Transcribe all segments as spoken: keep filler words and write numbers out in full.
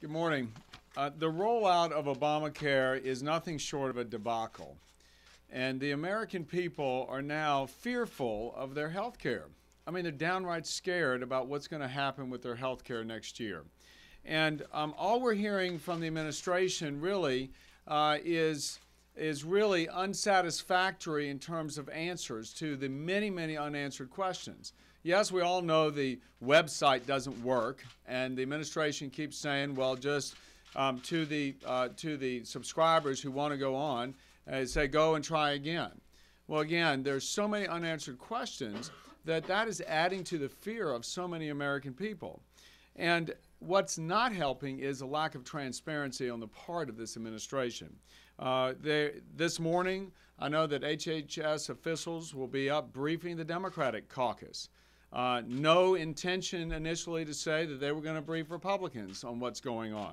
Good morning. Uh, the rollout of Obamacare is nothing short of a debacle, and the American people are now fearful of their health care. I mean, they're downright scared about what's going to happen with their health care next year. And um, all we're hearing from the administration really uh, is is really unsatisfactory in terms of answers to the many, many unanswered questions. Yes, we all know the website doesn't work, and the administration keeps saying, well, just um, to the uh, to the subscribers who want to go on, uh, say, go and try again. Well, again, there's so many unanswered questions that that is adding to the fear of so many American people. And what's not helping is a lack of transparency on the part of this administration. Uh, they, this morning, I know that H H S officials will be up briefing the Democratic caucus. Uh, no intention initially to say that they were going to brief Republicans on what's going on.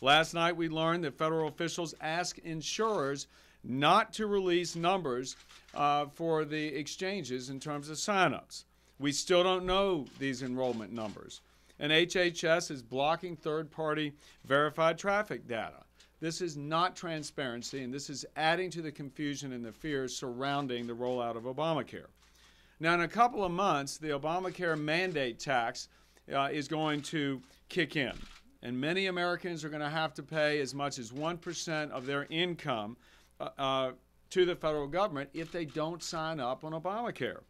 Last night, we learned that federal officials asked insurers not to release numbers uh, for the exchanges in terms of signups. We still don't know these enrollment numbers. And H H S is blocking third-party verified traffic data. This is not transparency, and this is adding to the confusion and the fears surrounding the rollout of Obamacare. Now, in a couple of months, the Obamacare mandate tax uh, is going to kick in, and many Americans are going to have to pay as much as one percent of their income uh, uh, to the federal government if they don't sign up on Obamacare.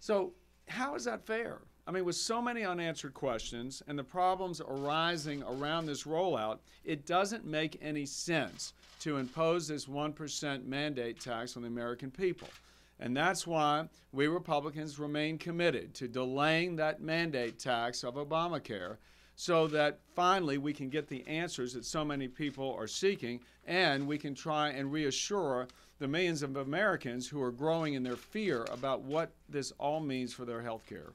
So how is that fair? I mean, with so many unanswered questions and the problems arising around this rollout, it doesn't make any sense to impose this one percent mandate tax on the American people. And that's why we Republicans remain committed to delaying that mandate tax of Obamacare so that finally we can get the answers that so many people are seeking, and we can try and reassure the millions of Americans who are growing in their fear about what this all means for their health care.